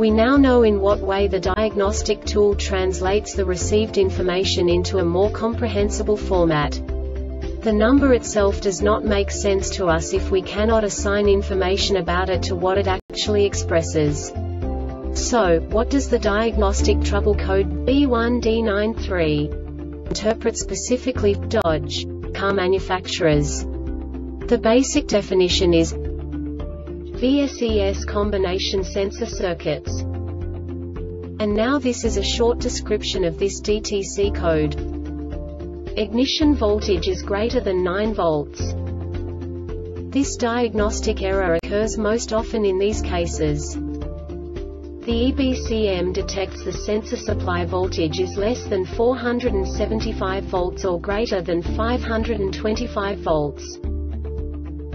We now know in what way the diagnostic tool translates the received information into a more comprehensible format. The number itself does not make sense to us if we cannot assign information about it to what it actually expresses. So, what does the diagnostic trouble code B1D93 interpret specifically for Dodge car manufacturers? The basic definition is VSES combination sensor circuits. And now this is a short description of this DTC code. Ignition voltage is greater than 9 volts. This diagnostic error occurs most often in these cases. The EBCM detects the sensor supply voltage is less than 475 volts or greater than 525 volts.